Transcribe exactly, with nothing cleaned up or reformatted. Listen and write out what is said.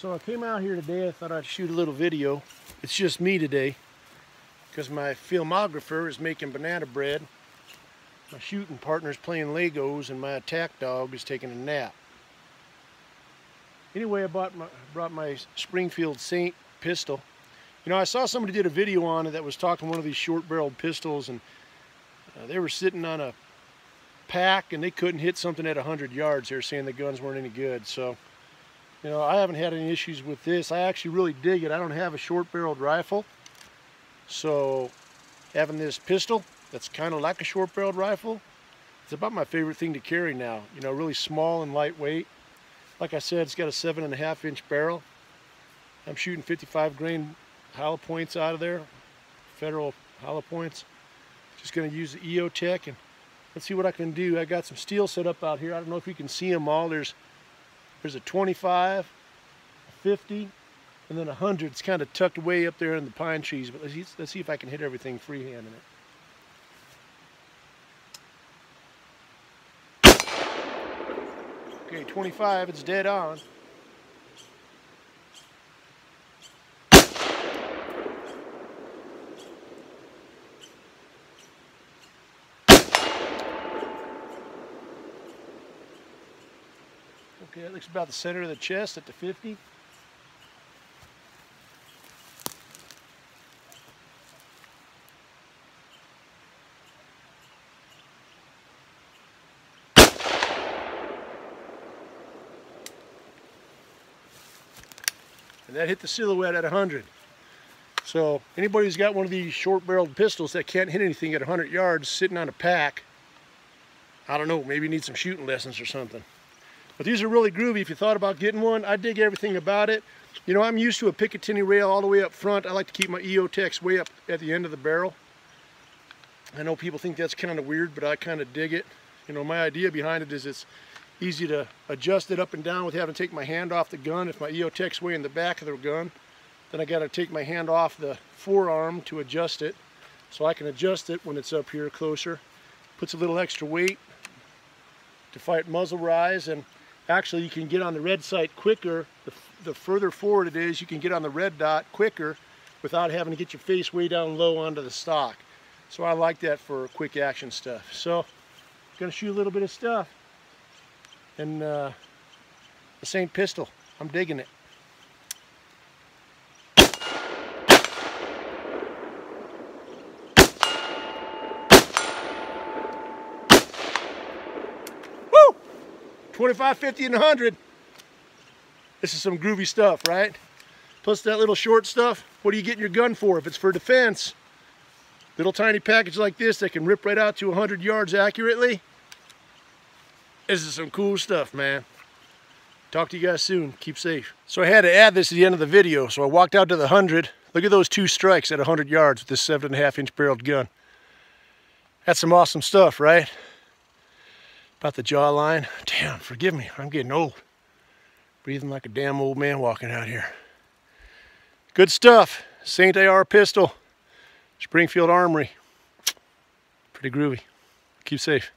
So I came out here today, I thought I'd shoot a little video. It's just me today, because my filmographer is making banana bread, my shooting partner's playing Legos, and my attack dog is taking a nap. Anyway, I bought my, brought my Springfield Saint pistol. You know, I saw somebody did a video on it that was talking one of these short-barreled pistols, and uh, they were sitting on a pack, and they couldn't hit something at a hundred yards. They were saying the guns weren't any good. So, you know, I haven't had any issues with this. I actually really dig it. I don't have a short-barreled rifle, so having this pistol that's kind of like a short-barreled rifle, it's about my favorite thing to carry now. You know, really small and lightweight. Like I said, it's got a seven and a half inch barrel. I'm shooting fifty-five grain hollow points out of there, Federal hollow points. Just going to use the EOTech, and let's see what I can do. I got some steel set up out here. I don't know if you can see them all. There's there's a twenty-five, a fifty, and then a hundred. It's kind of tucked away up there in the pine trees. But let's see, let's see if I can hit everything freehand in it. Okay, twenty-five, it's dead on. Okay, that looks about the center of the chest at the fifty. And that hit the silhouette at a hundred. So anybody who's got one of these short-barreled pistols that can't hit anything at a hundred yards sitting on a pack, I don't know, maybe you need some shooting lessons or something. But these are really groovy if you thought about getting one. I dig everything about it. You know, I'm used to a Picatinny rail all the way up front. I like to keep my EOTechs way up at the end of the barrel. I know people think that's kind of weird, but I kind of dig it. You know, my idea behind it is it's easy to adjust it up and down with having to take my hand off the gun. If my EOTech's way in the back of the gun, then I got to take my hand off the forearm to adjust it. So I can adjust it when it's up here closer. Puts a little extra weight to fight muzzle rise, and actually you can get on the red sight quicker. The, the further forward it is, you can get on the red dot quicker without having to get your face way down low onto the stock. So I like that for quick action stuff. So gonna shoot a little bit of stuff. And uh, the Saint pistol, I'm digging it. Woo! twenty-five, fifty, and a hundred. This is some groovy stuff, right? Plus that little short stuff, what are you getting your gun for? If it's for defense, little tiny package like this that can rip right out to a hundred yards accurately. This is some cool stuff, man. Talk to you guys soon. Keep safe. So I had to add this to the end of the video. So I walked out to the hundred. Look at those two strikes at a hundred yards with this seven and a half inch barreled gun. That's some awesome stuff, right? About the jawline. Damn, forgive me. I'm getting old. Breathing like a damn old man walking out here. Good stuff. Saint A R pistol. Springfield Armory. Pretty groovy. Keep safe.